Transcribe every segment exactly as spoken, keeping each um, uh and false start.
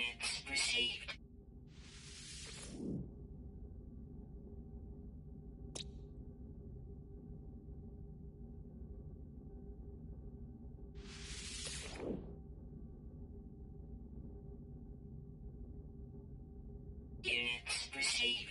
Coordinates received. Units received.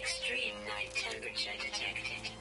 Extreme night temperature detected.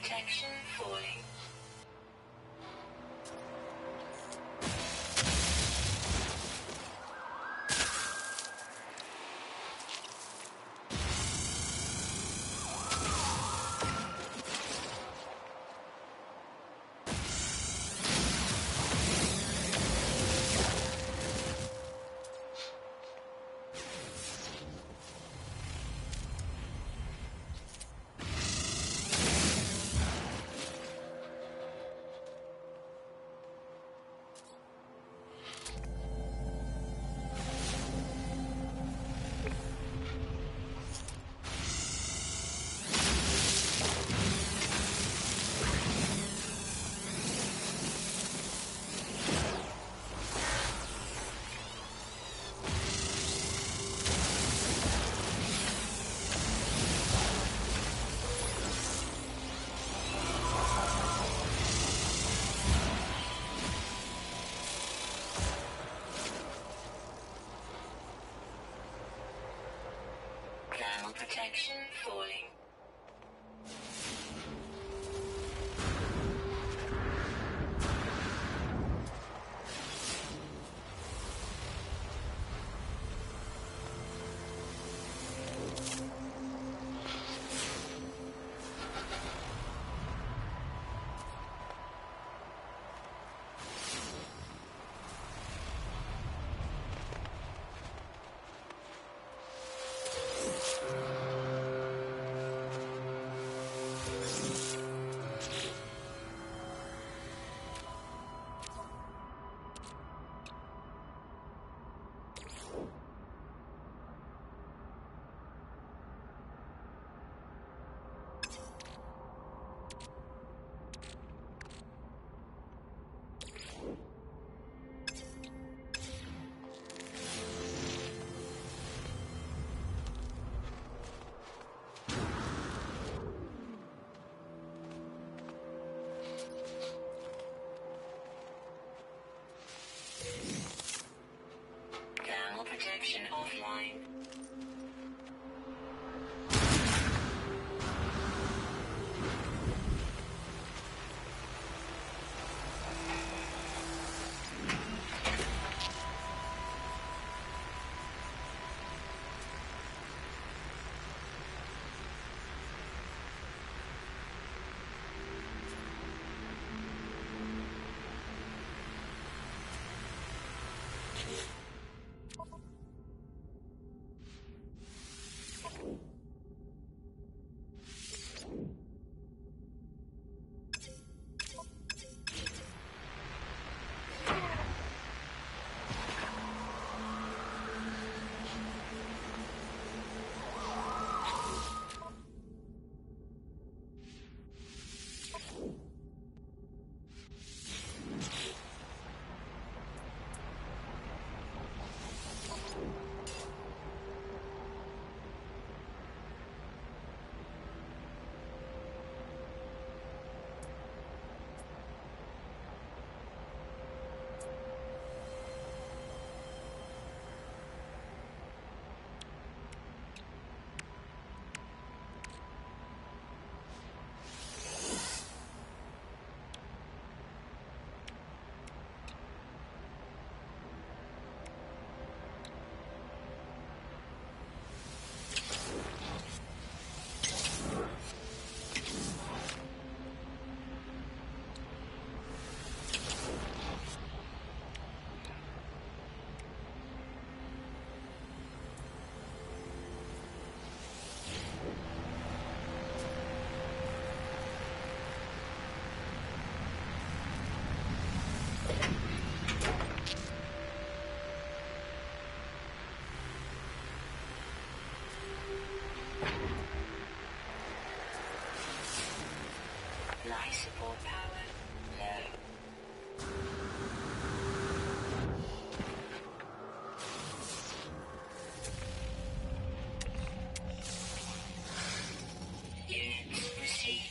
Protection falling. Protection falling. Protection offline. Support power low. Units received.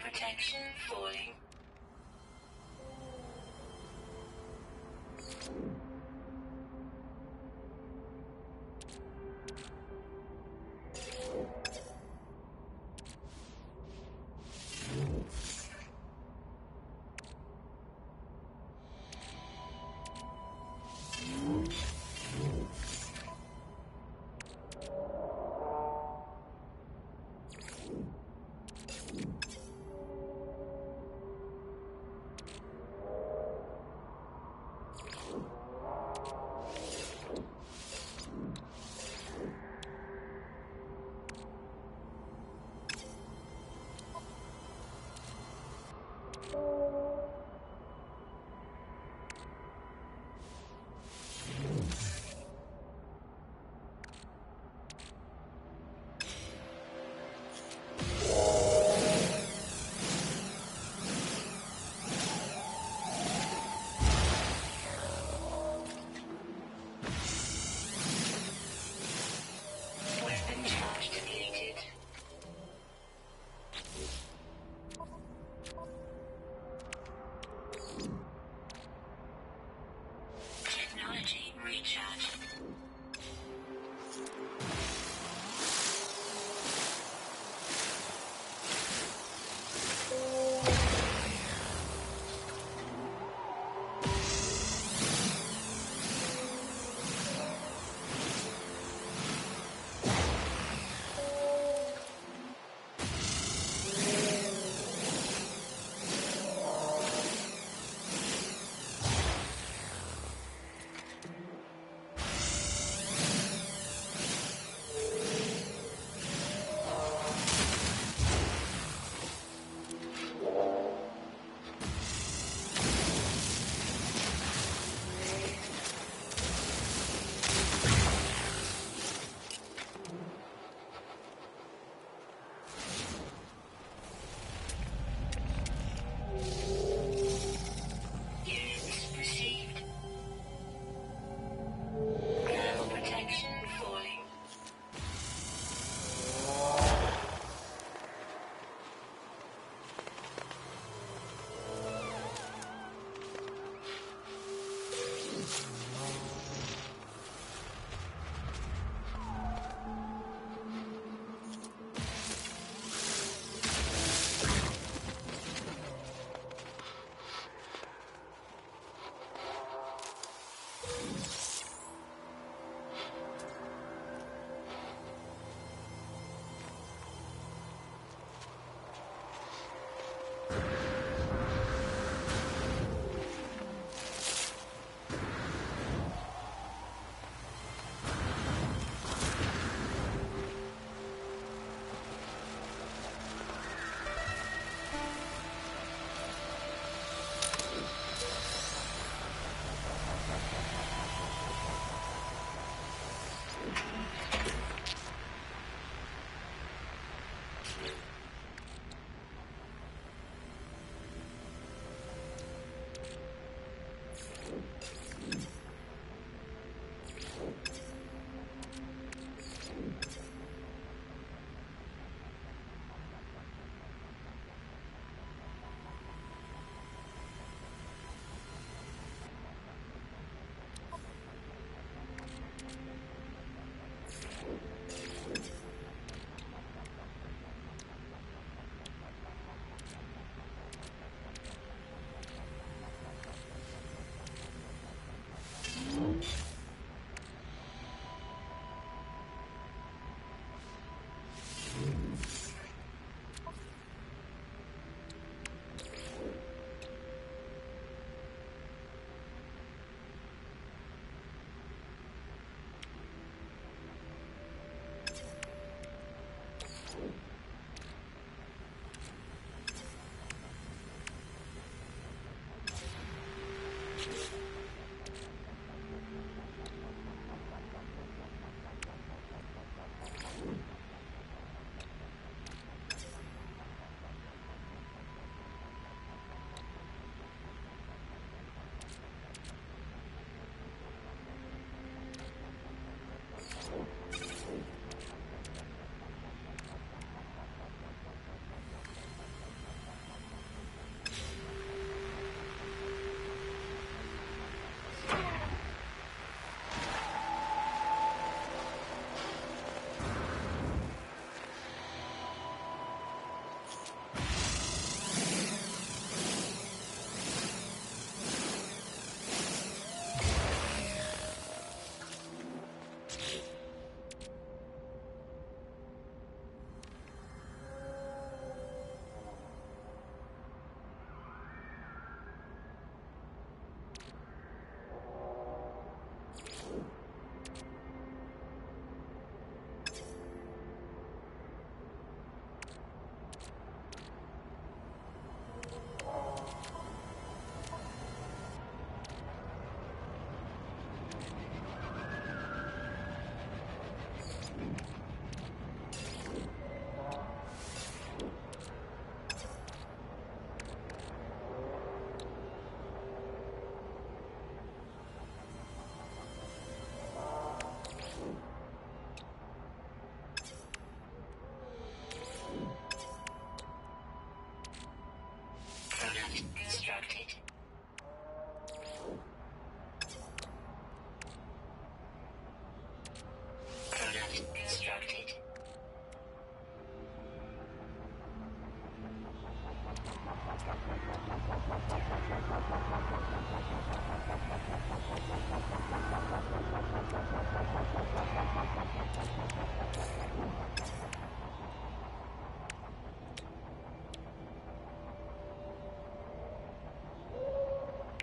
Protection falling. You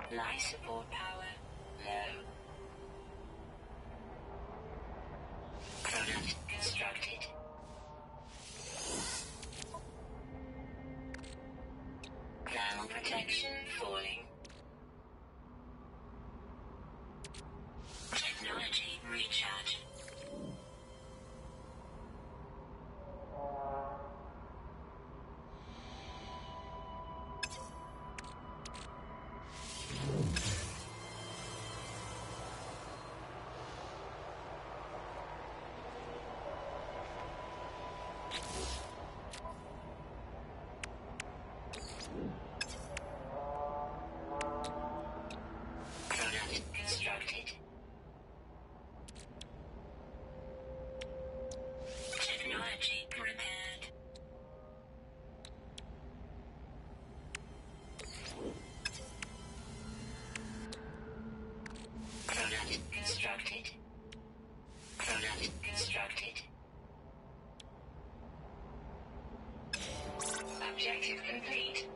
Life support power low. Product constructed. Cloud protection falling. Technology recharge. Objective complete.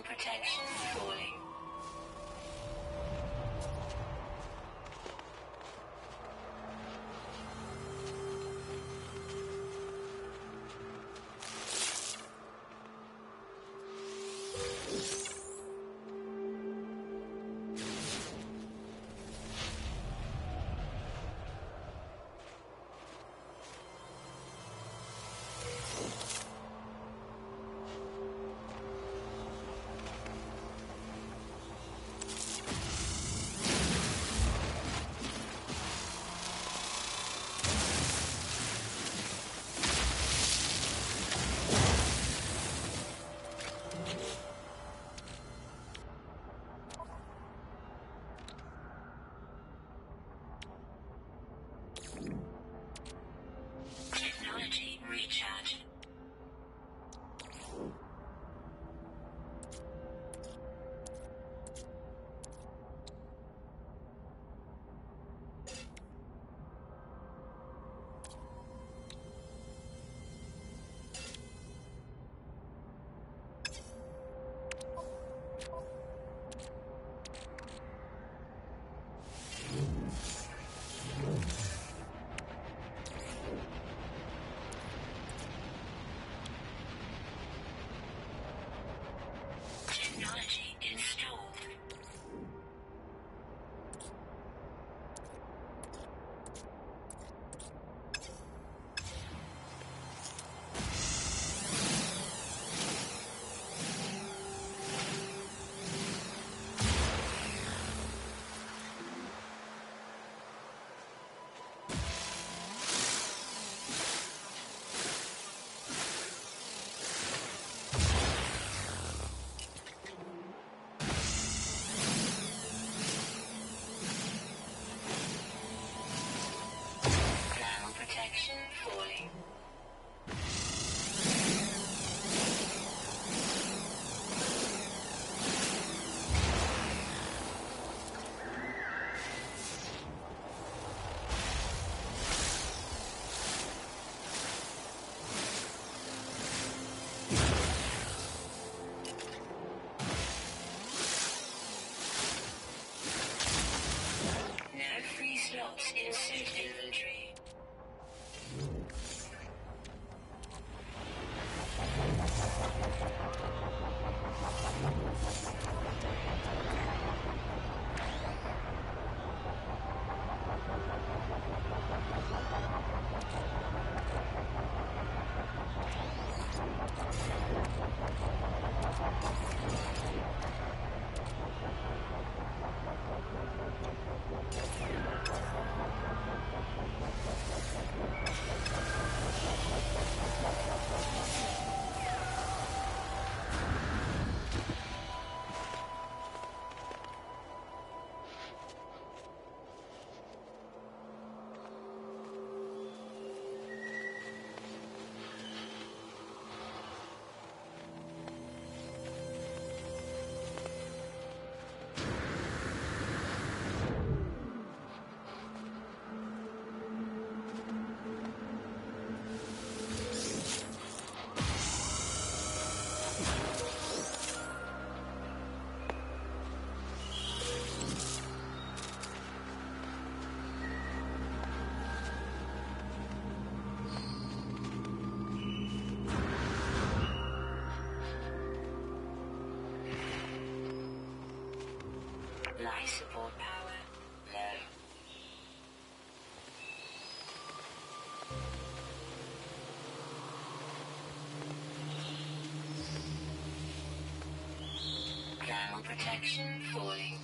Protection falling. Life support power low. Ground protection falling.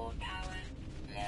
Core power low.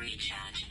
Recharge. Recharge.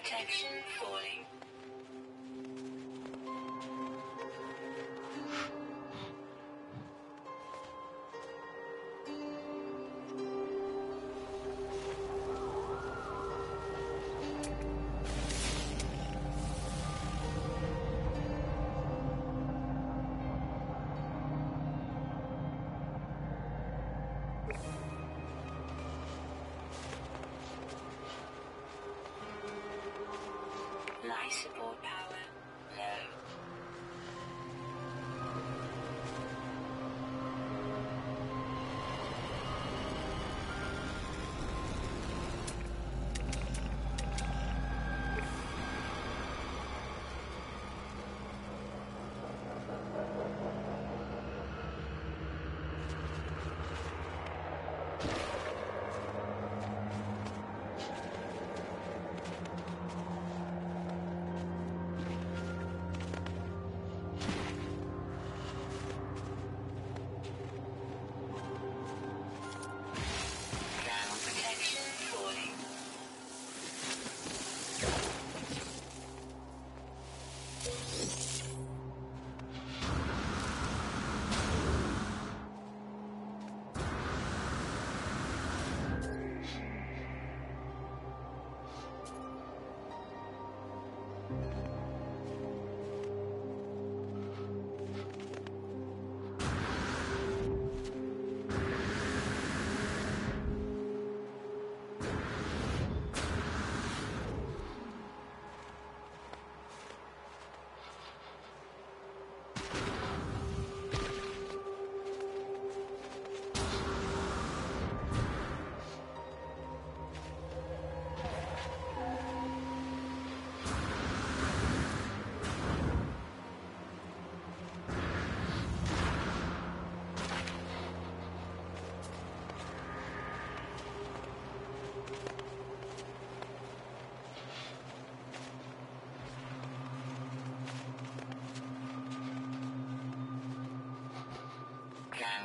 Protection falling. Support power low.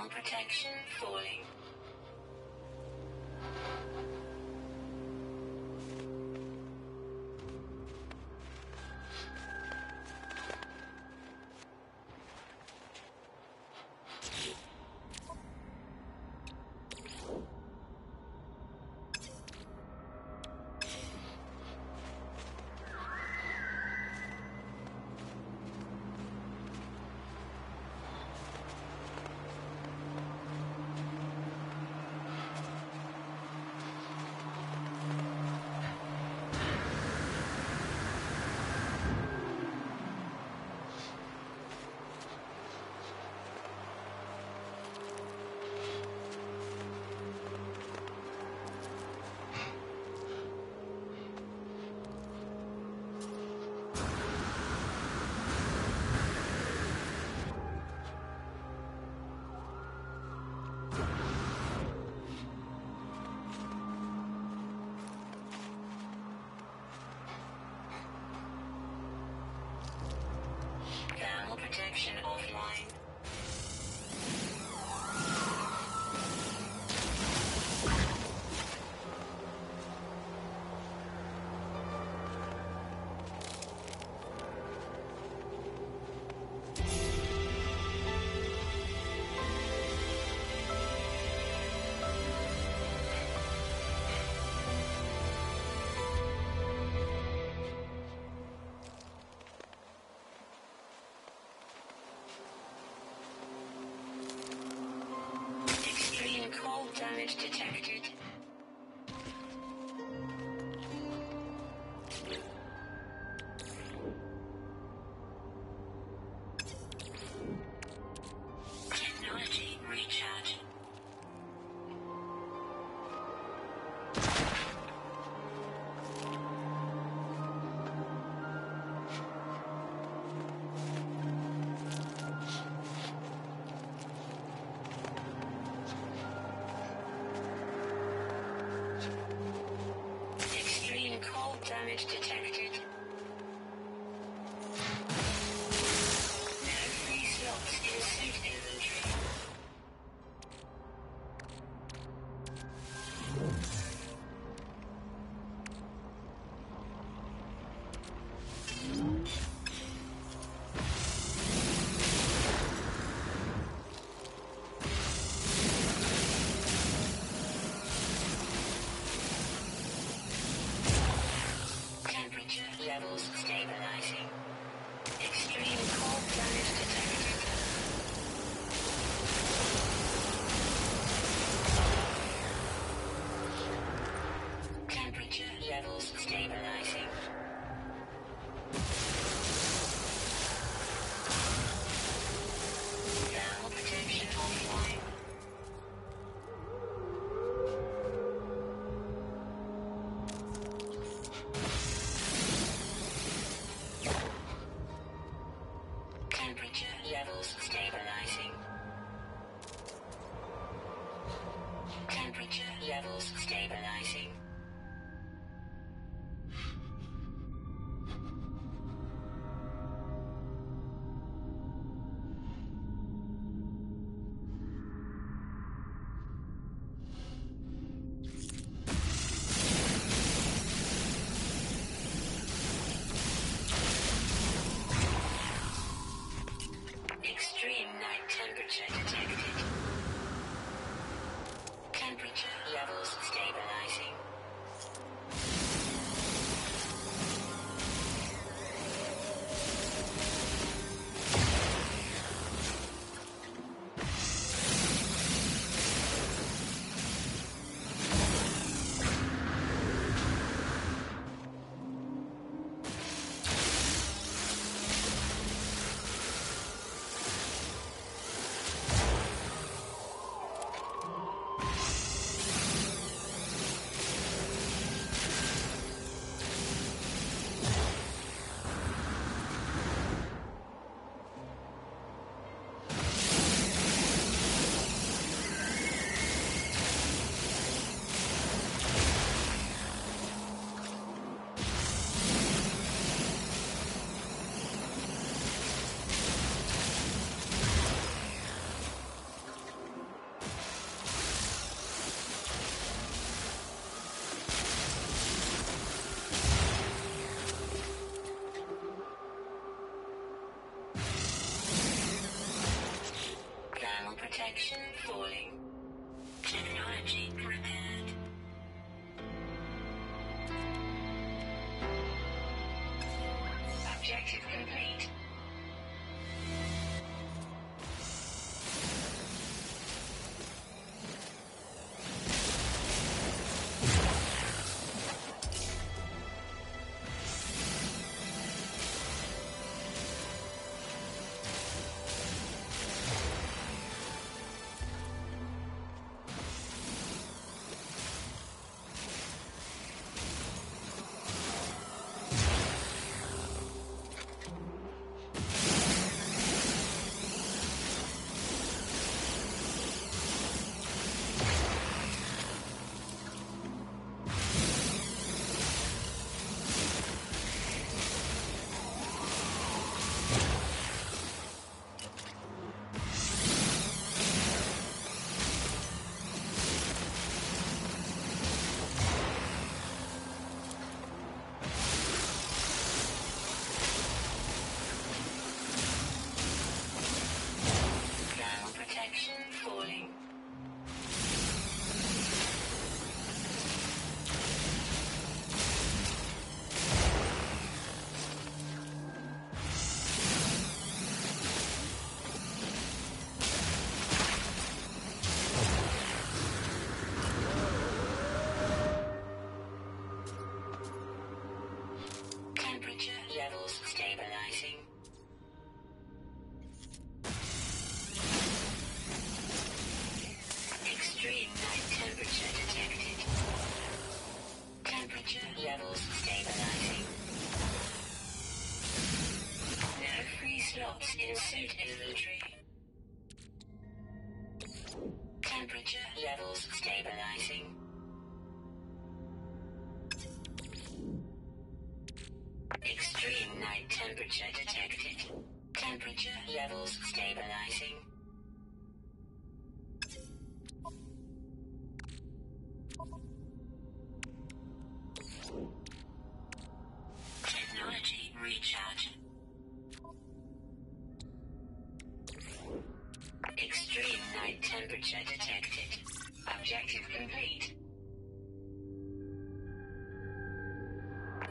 thermal protection falling. Protection offline. Damage detected. Technology recharge. Damage detected. No free slots in suit inventory. Levels stabilizing. Extreme cold damage detected. Temperature levels stabilizing. Thermal protection offline. Levels stabilizing. Temperature levels stabilizing. Detected. Temperature levels stabilizing. Protection falling. Technology prepared. Objective complete. Temperature detected. Objective complete.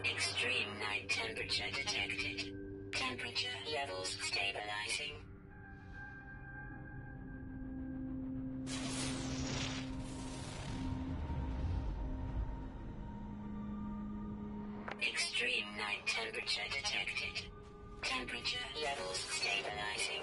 Extreme night temperature detected. Temperature levels stabilizing. Extreme night temperature detected. Temperature levels stabilizing.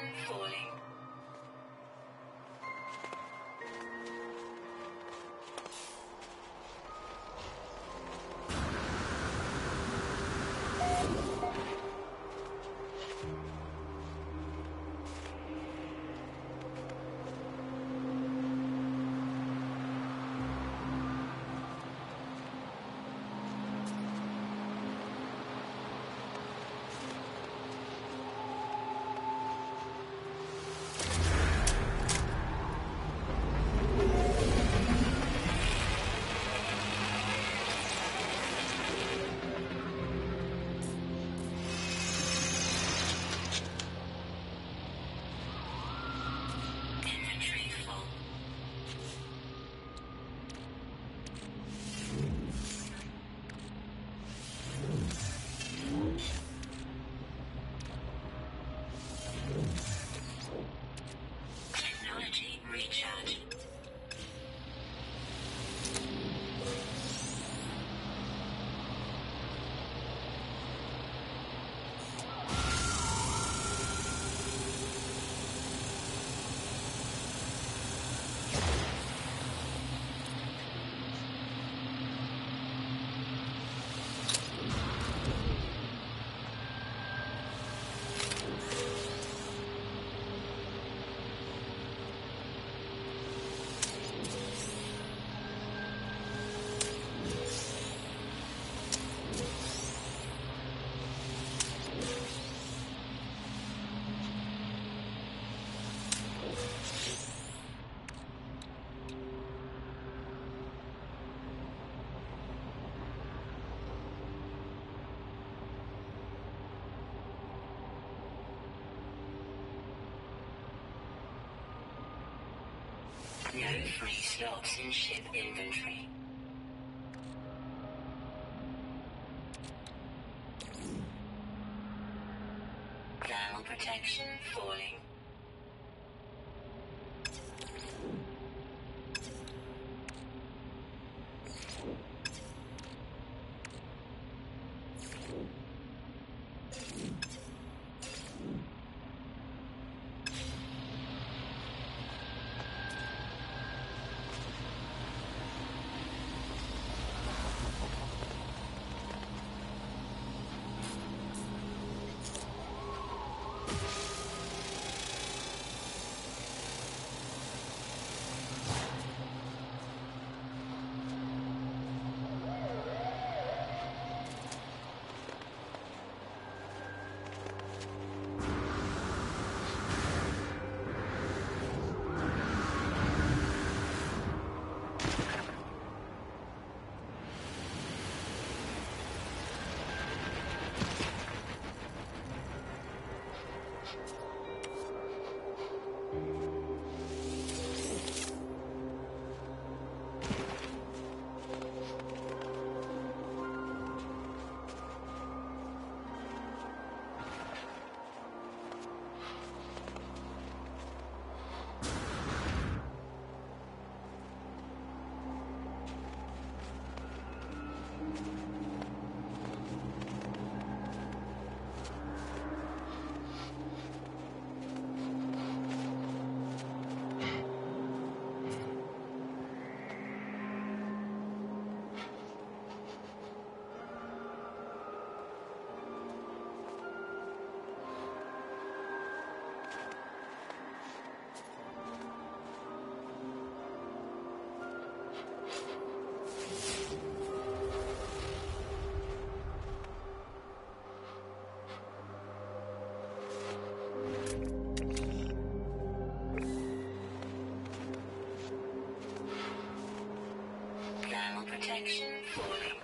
falling. No free slots in ship inventory. Thermal protection falling. Protection falling.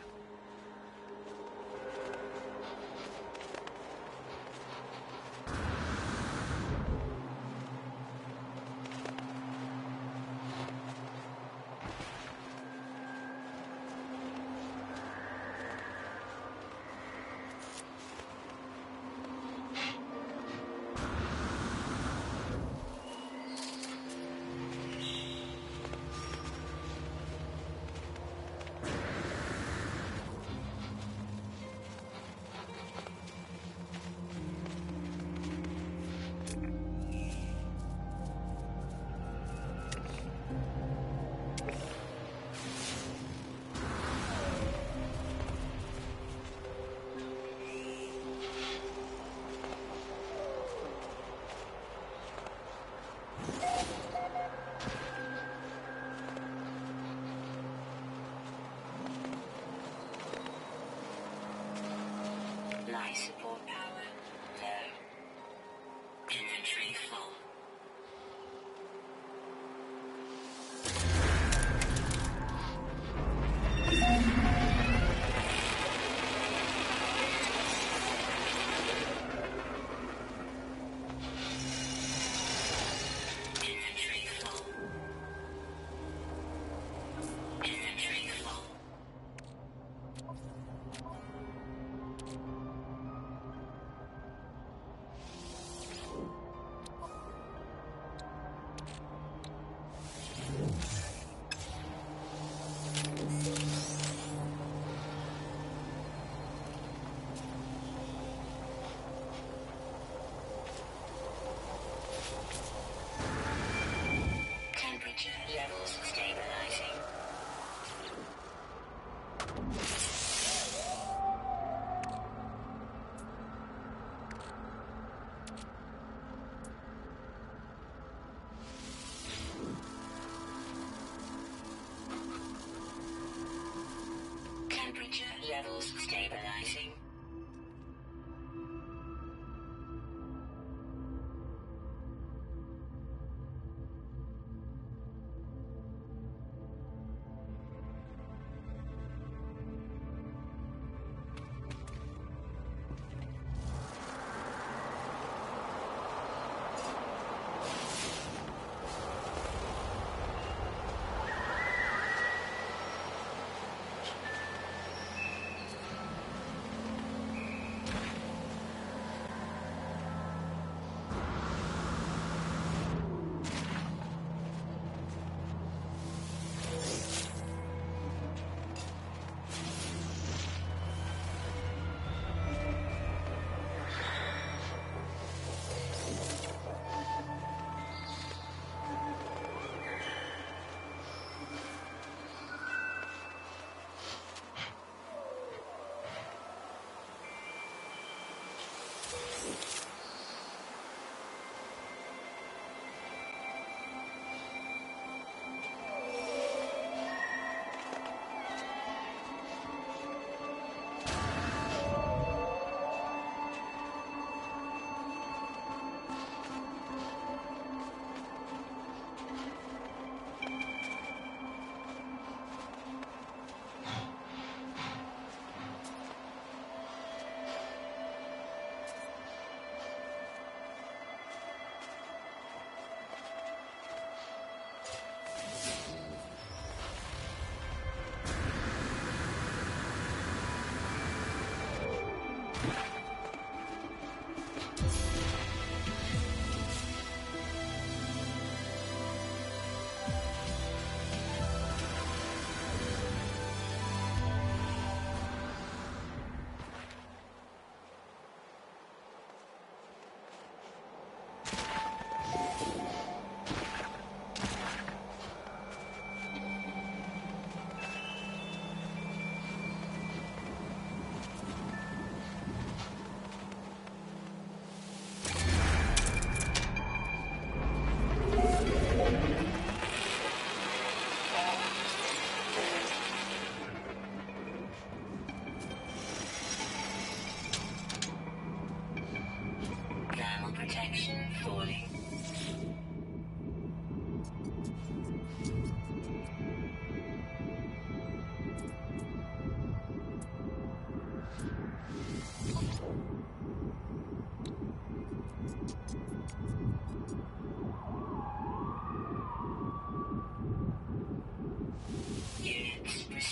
Levels stabilizing.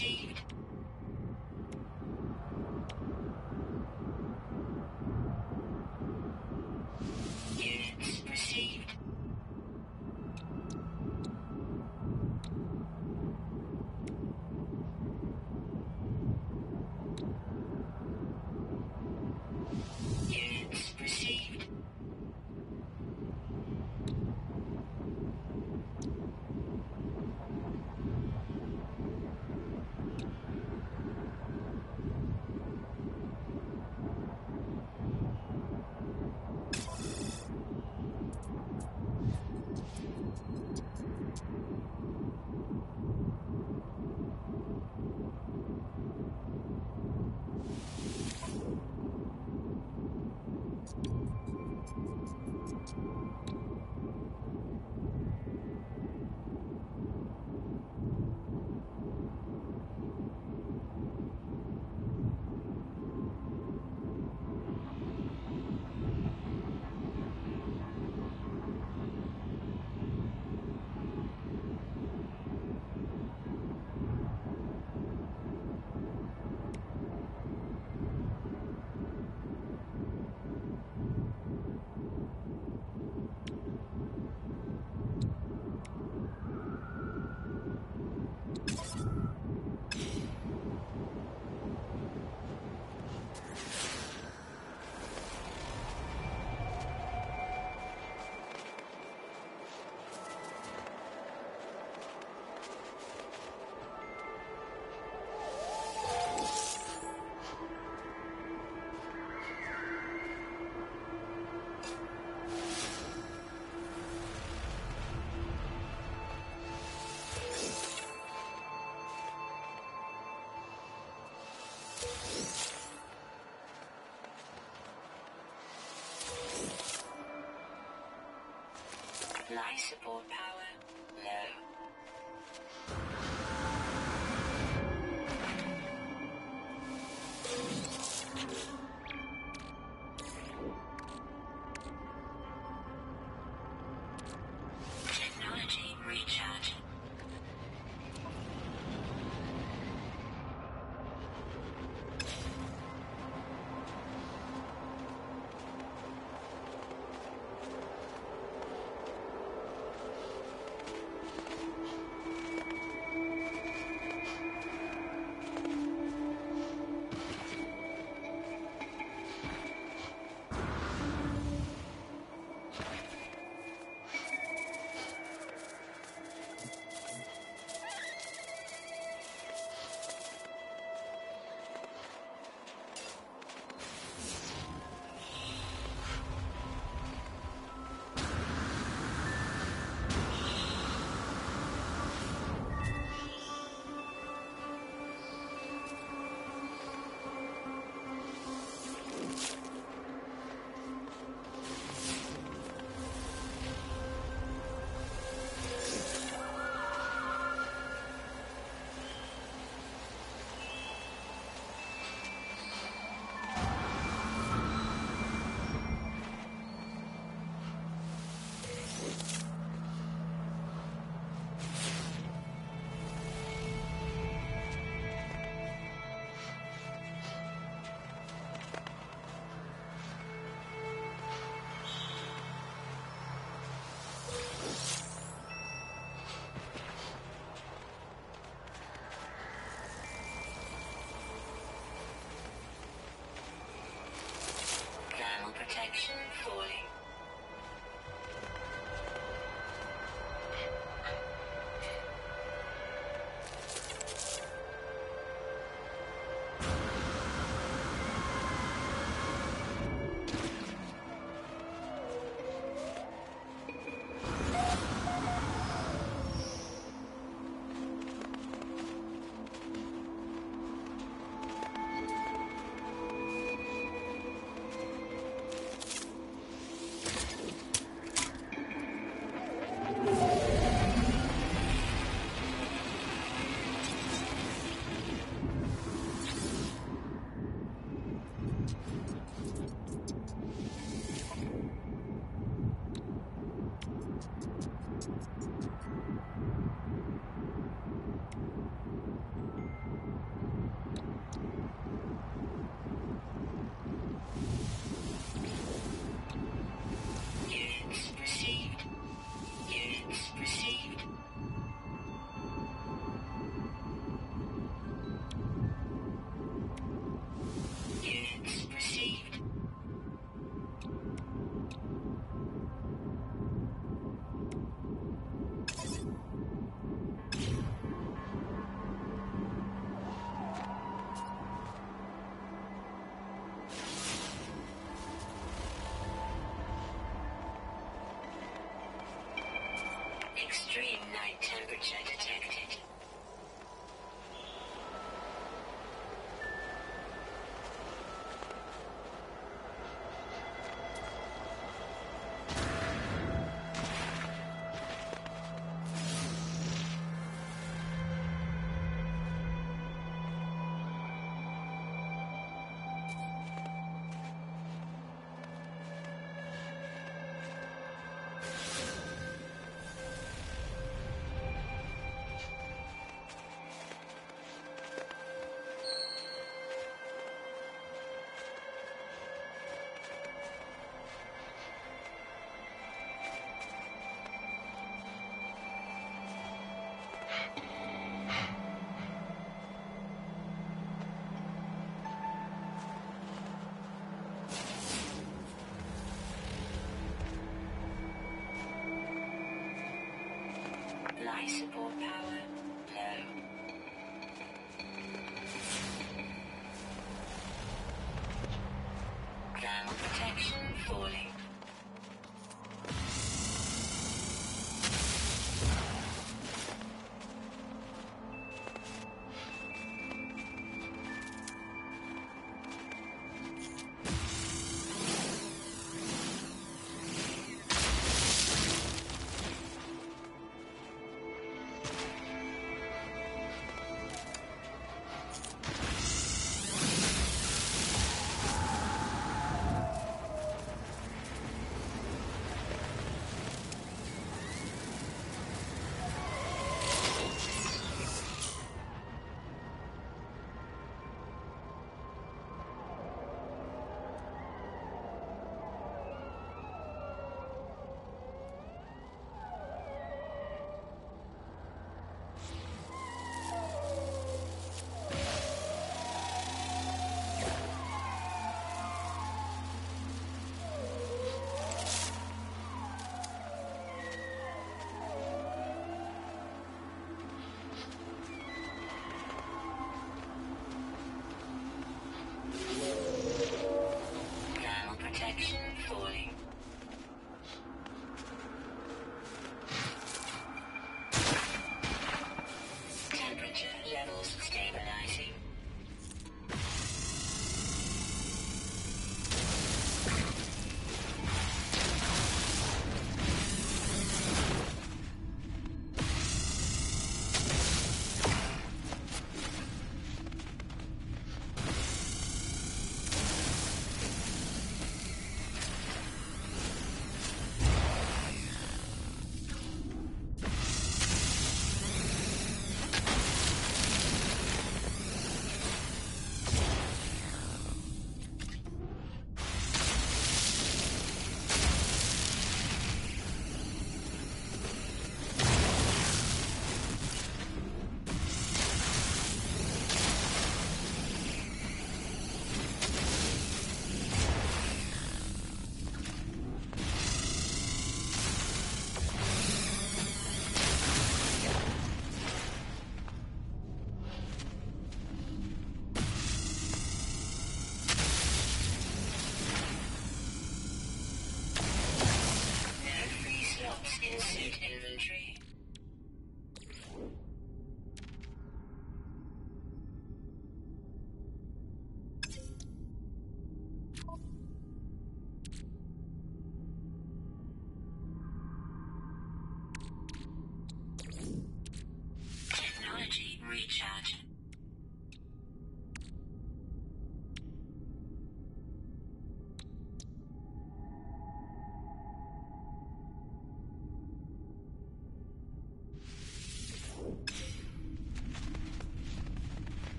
proceed. Units received. Units received. Life support power low. Technology recharge. Breach detected.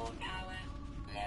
Core power low.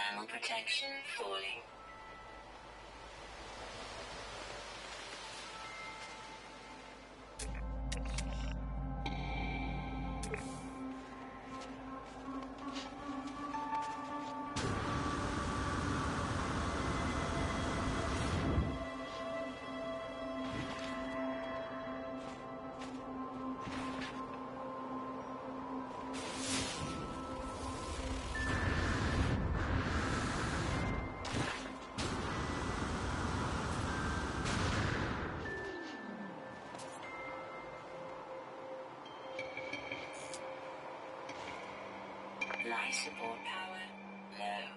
Thermal protection falling. Life support power low.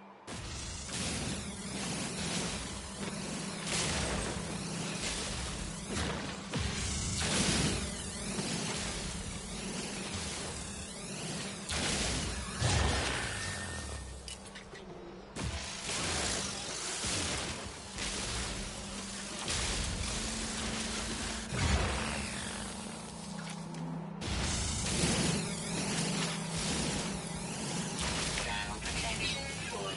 Protection for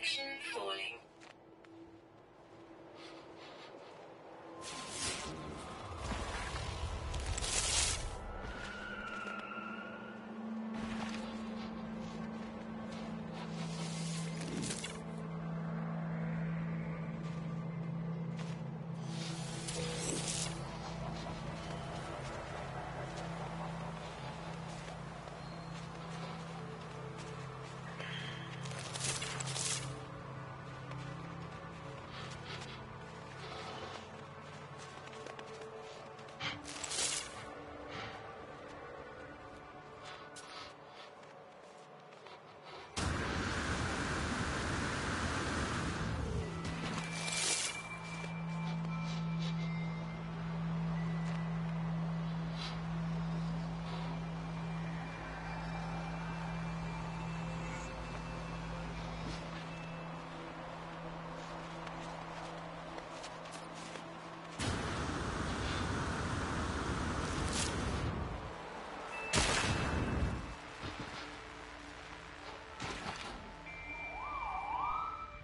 Protection falling.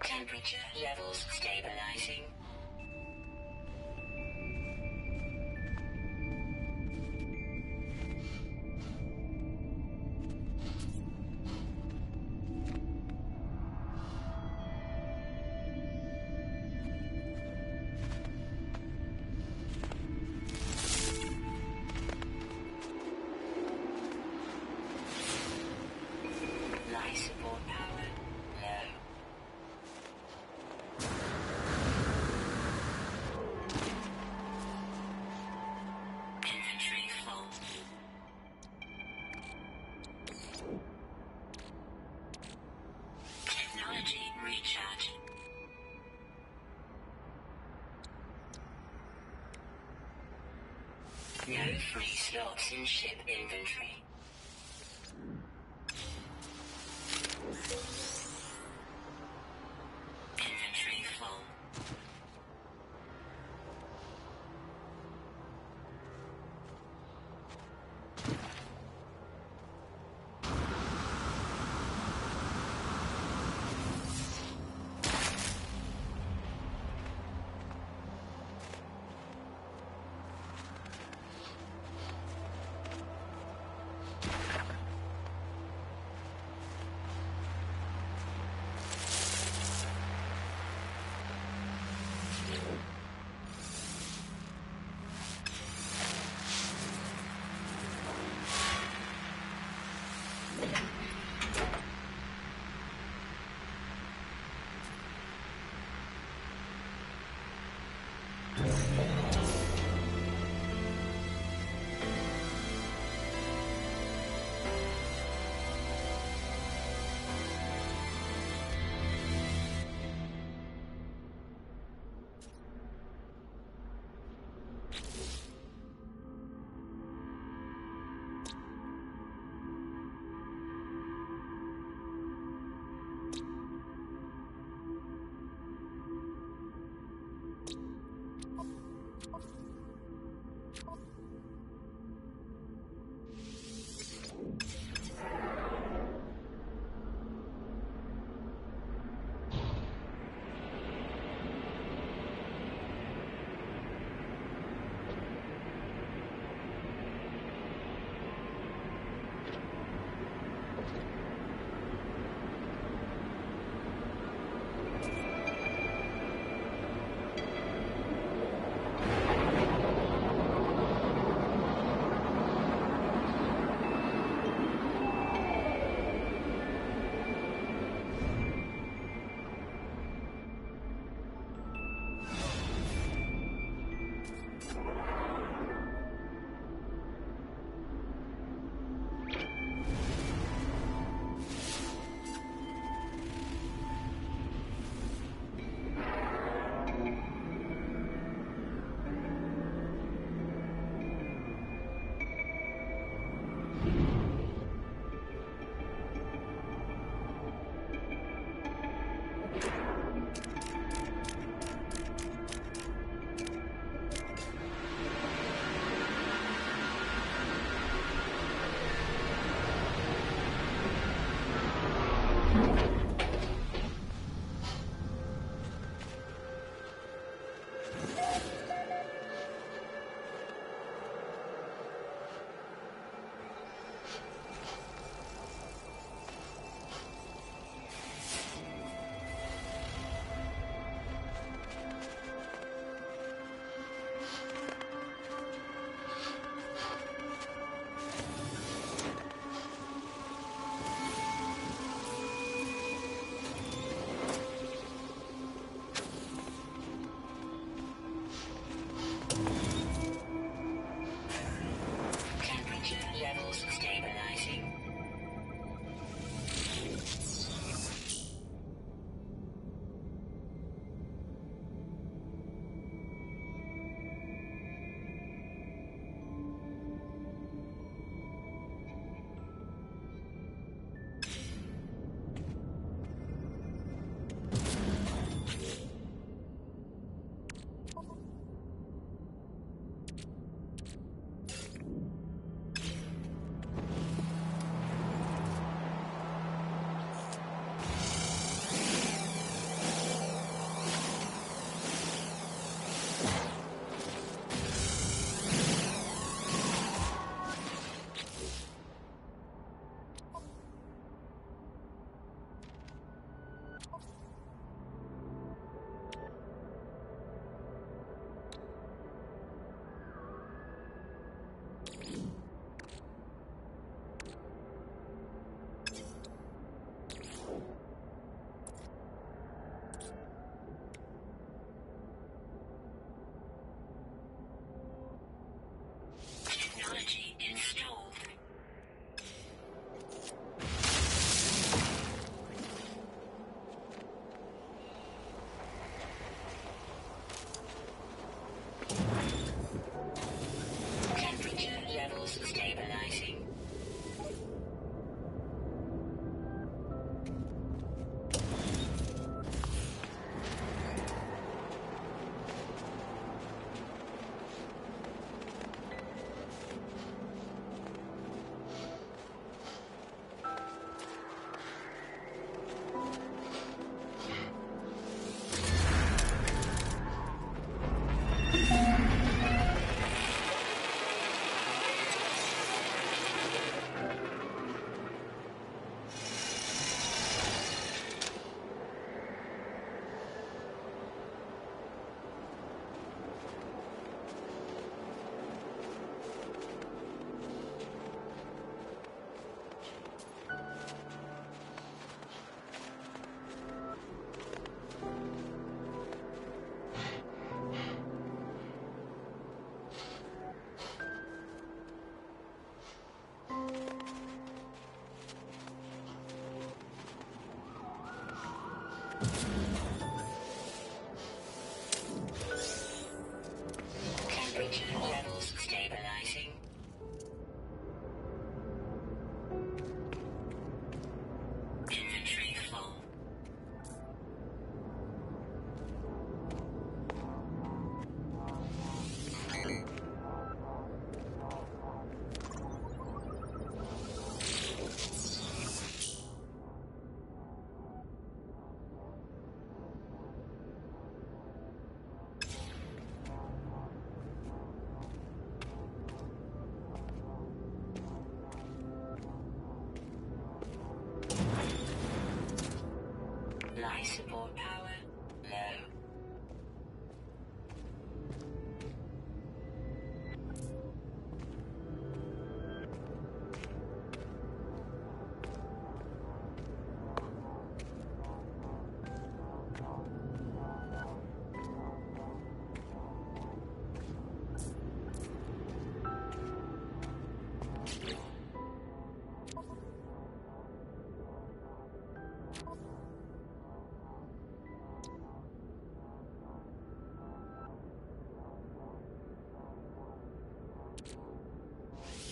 Temperature levels stabilizing. No free slots in ship inventory. Inventory full.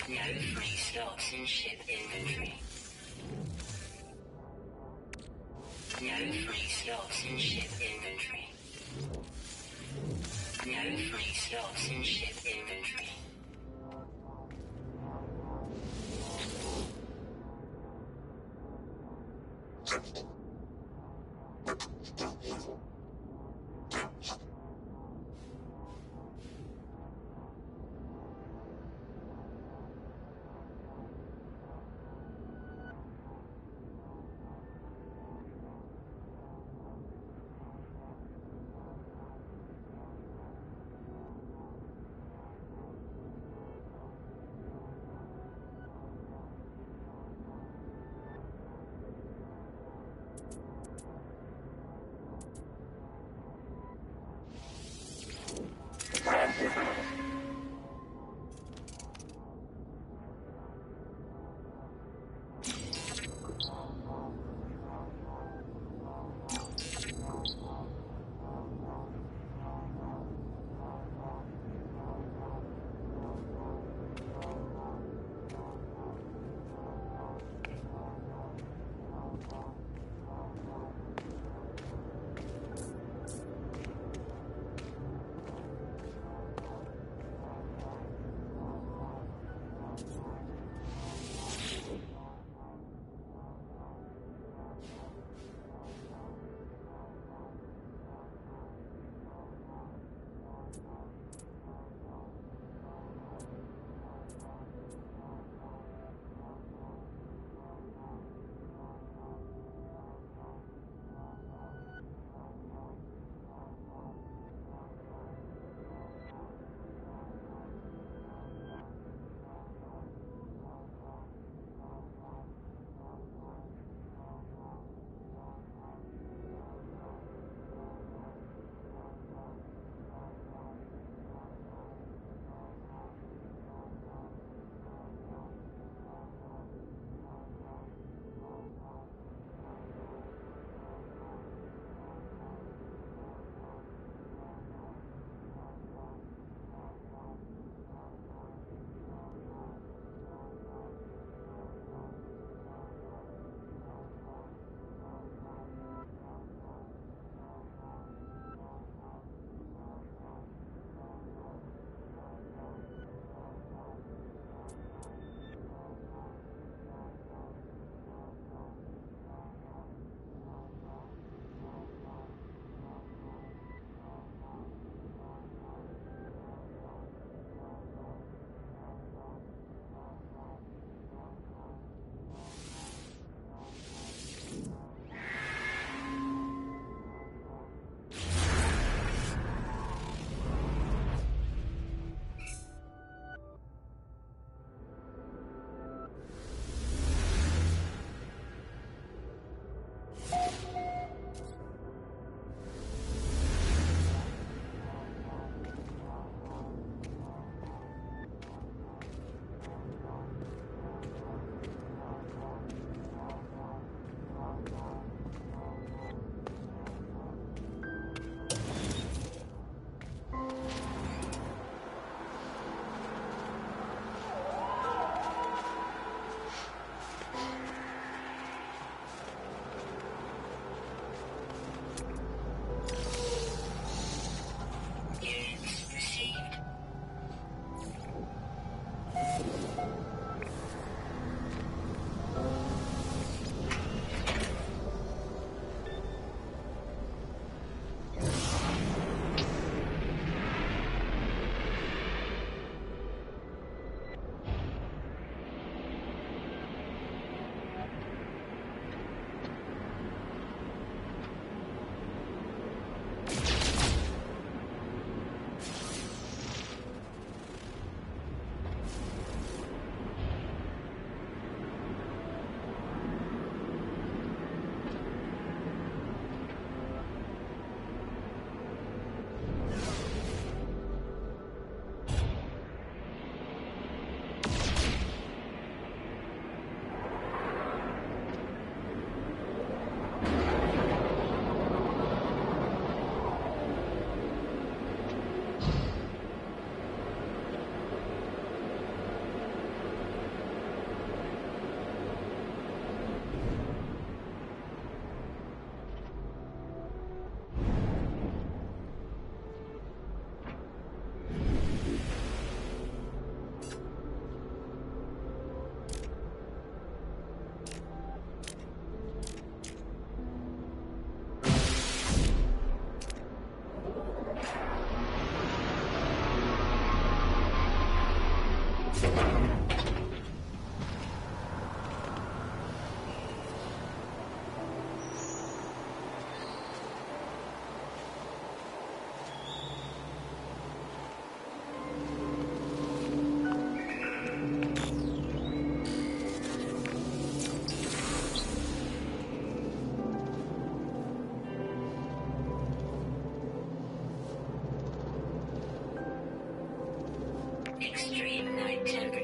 With no free stocks in ship inventory. No free stocks in ship inventory. No free stocks in ship inventory.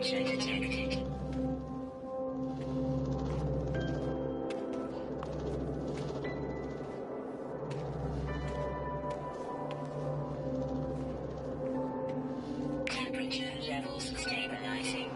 Danger detected. Temperature levels stabilizing.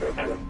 Installed.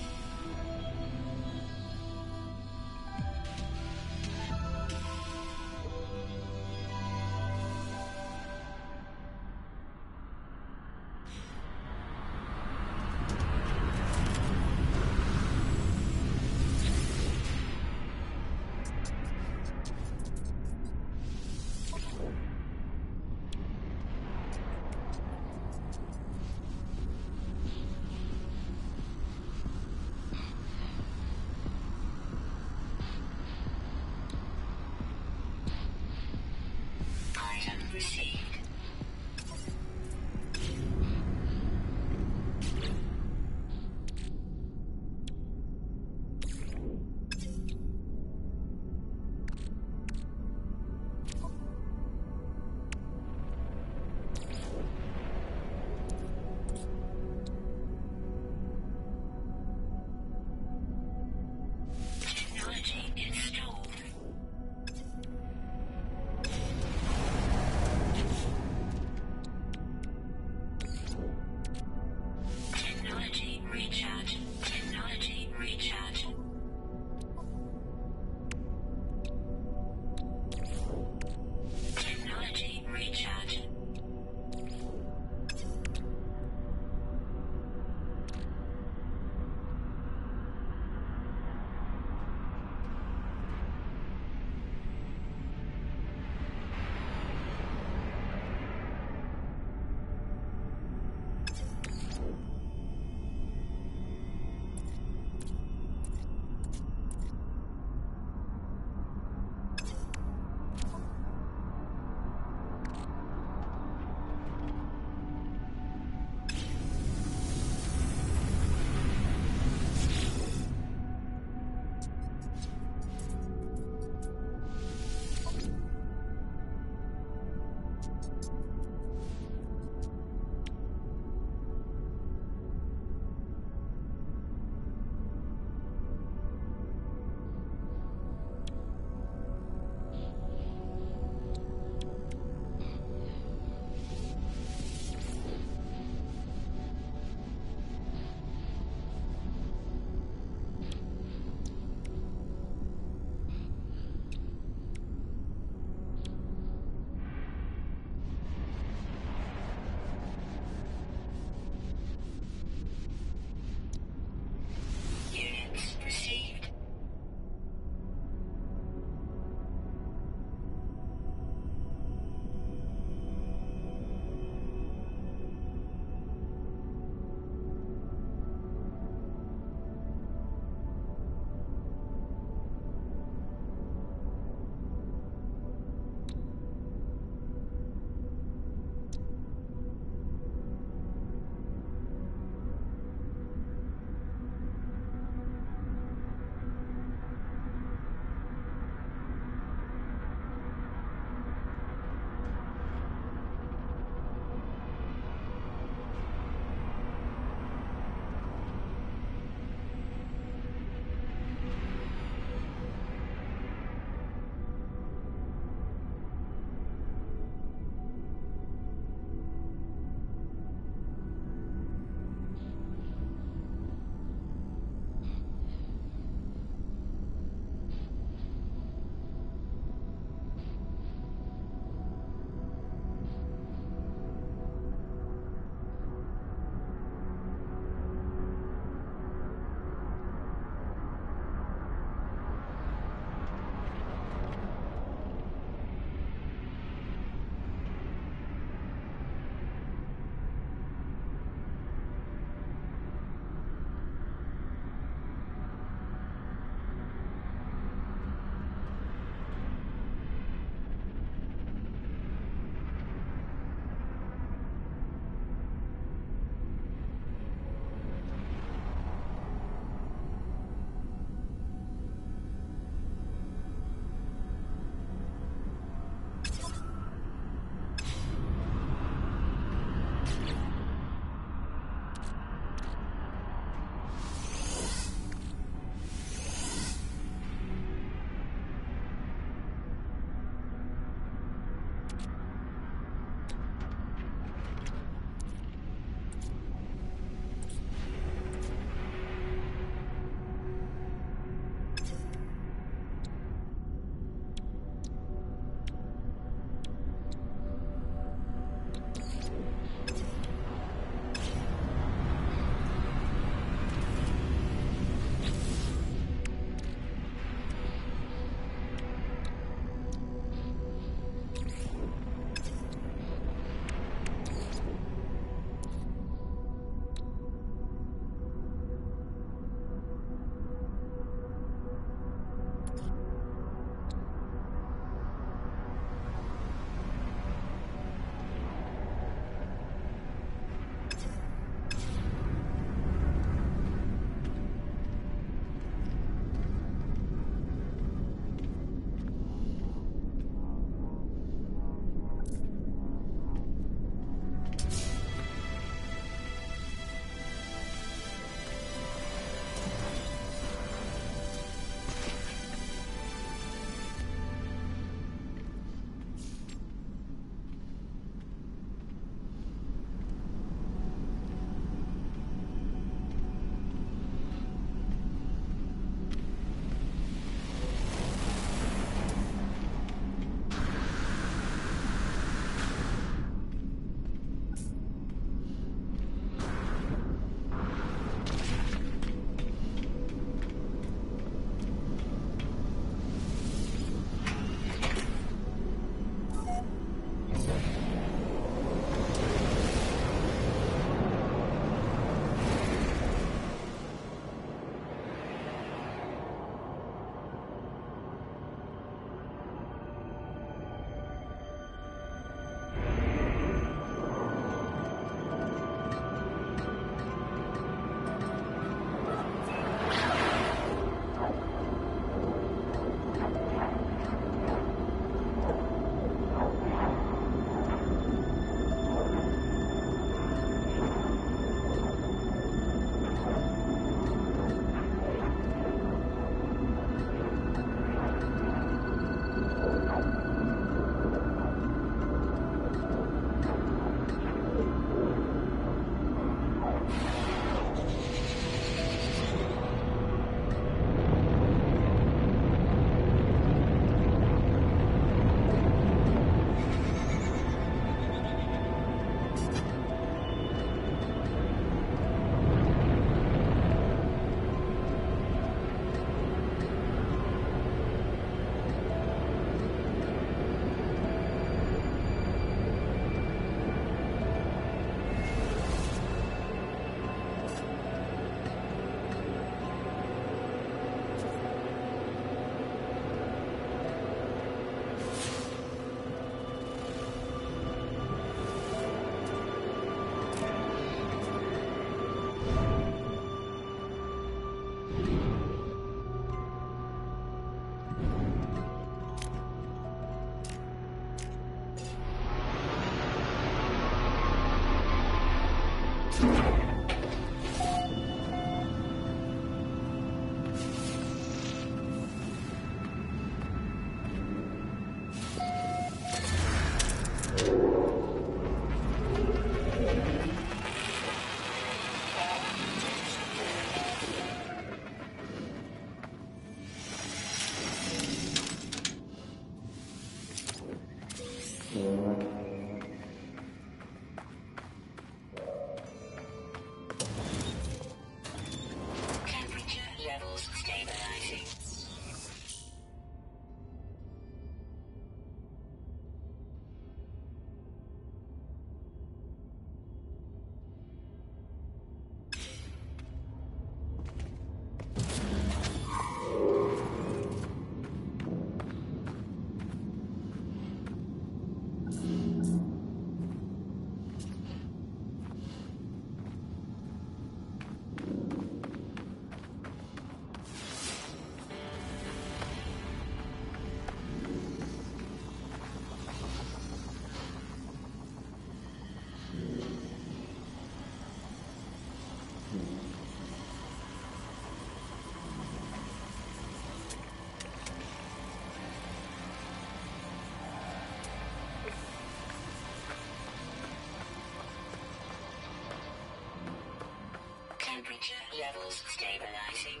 Levels stabilizing.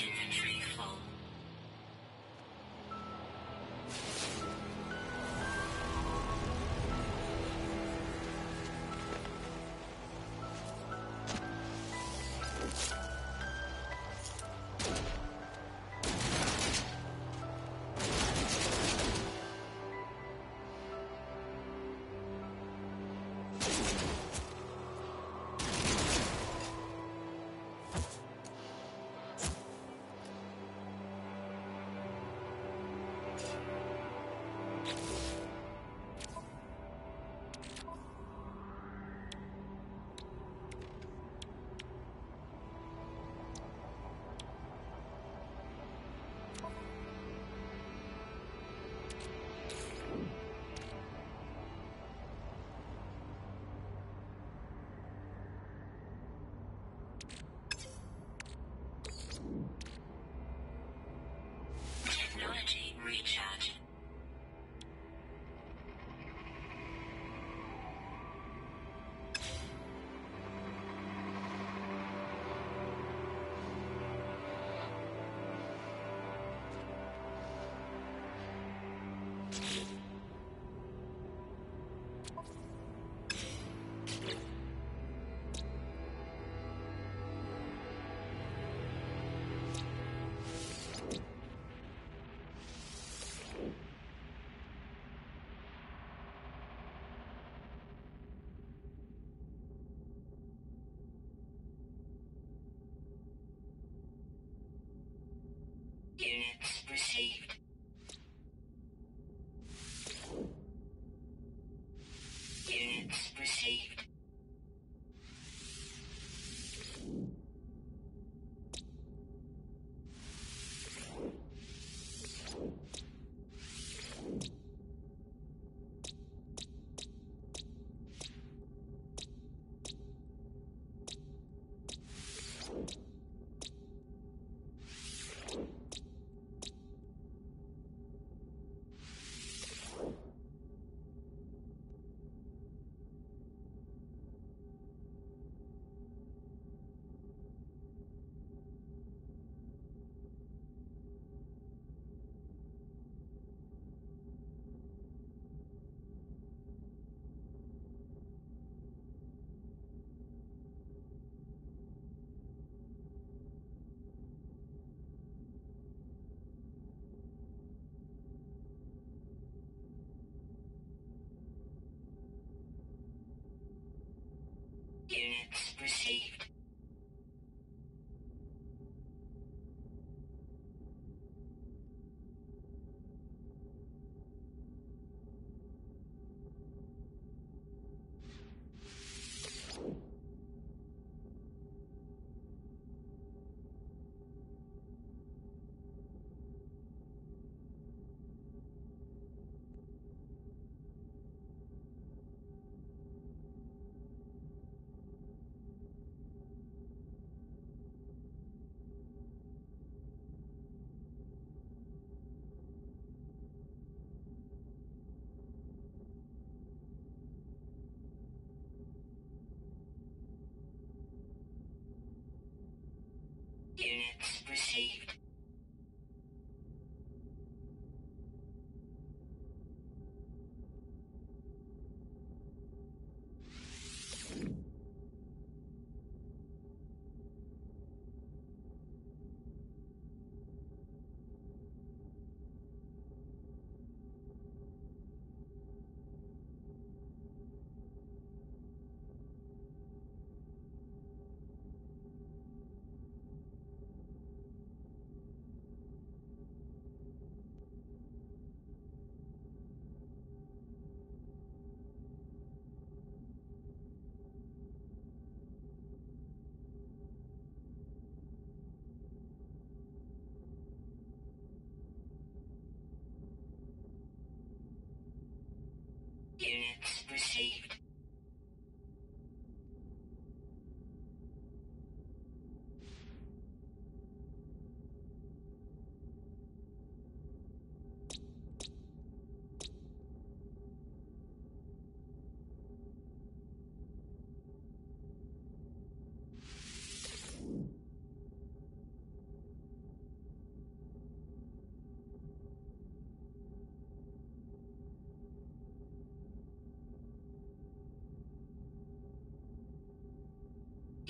Units received. Units received. Units received. Units received. Units received.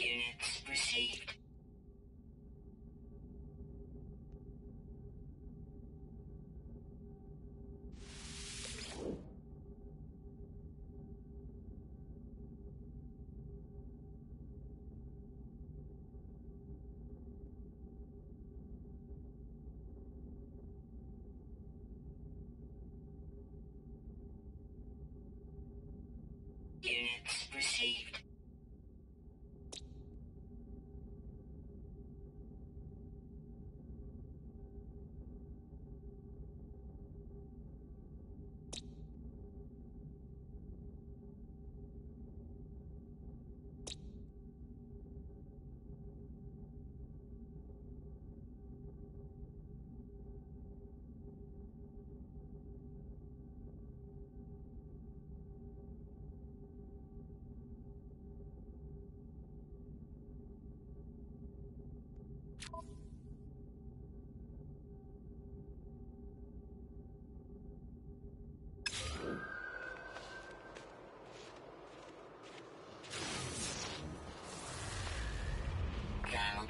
Units received. Units received.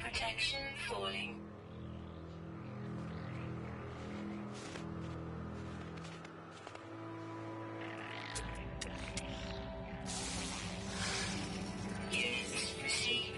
Protection falling. Units received.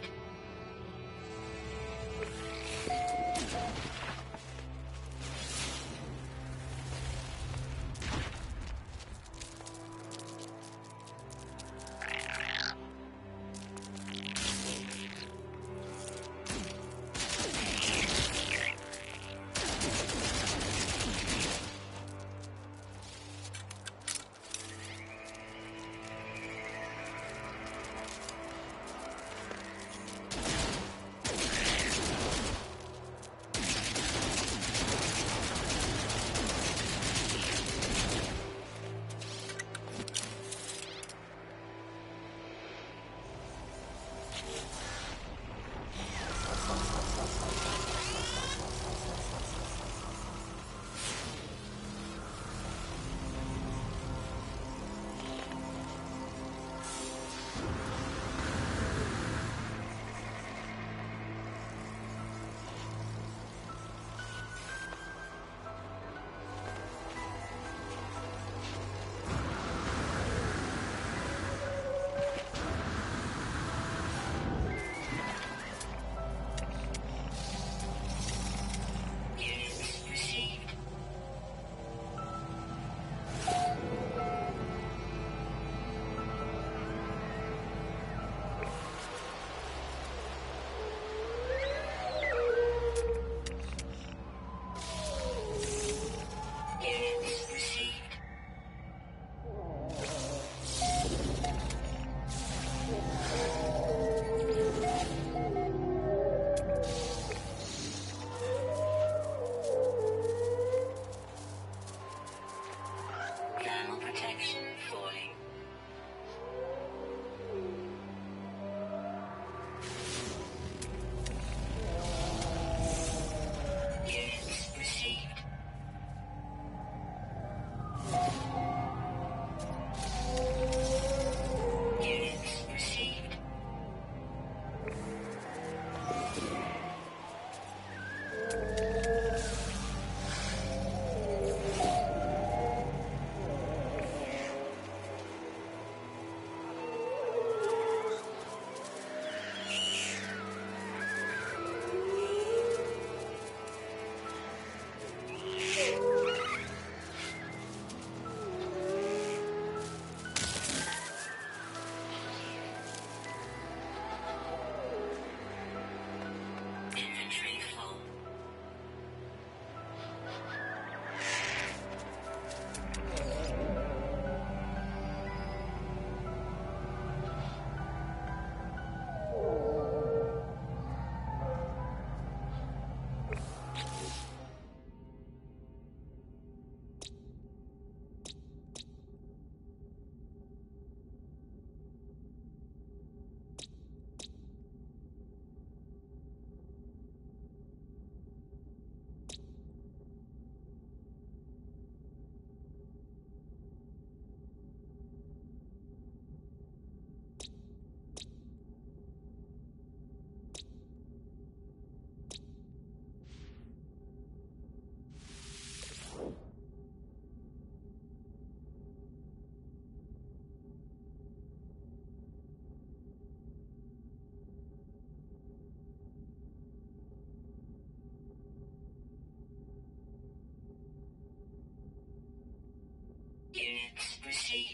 received.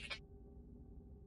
Units received.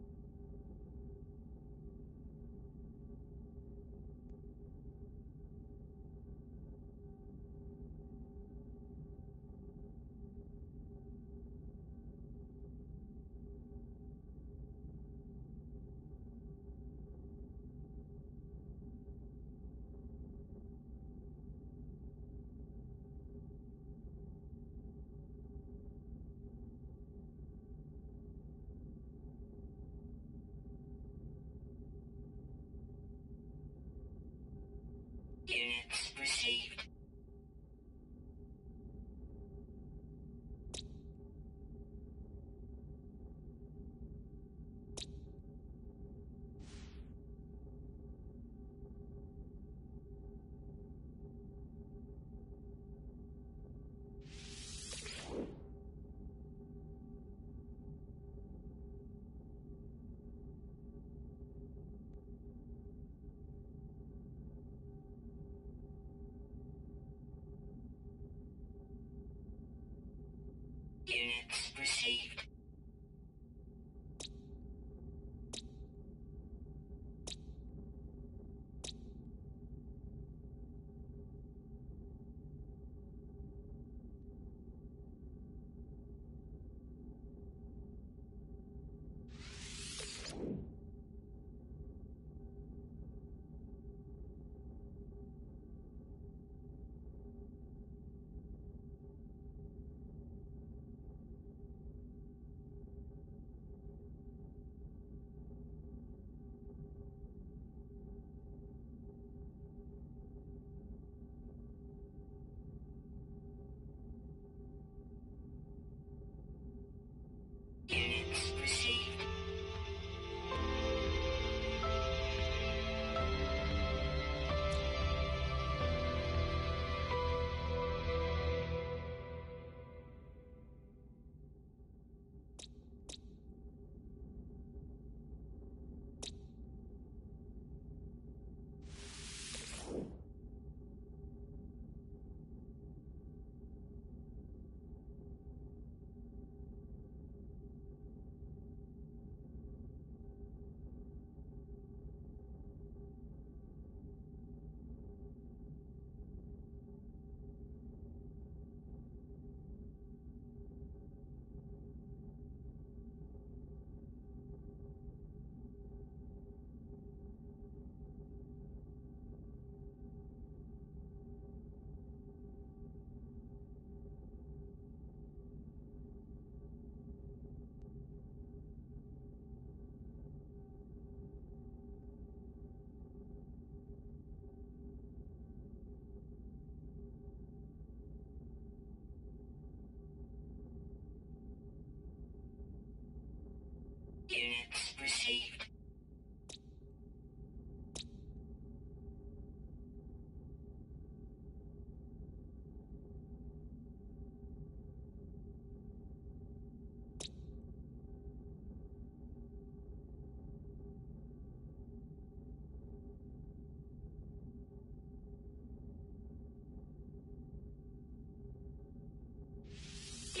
Units received.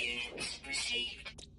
Units received. Units received.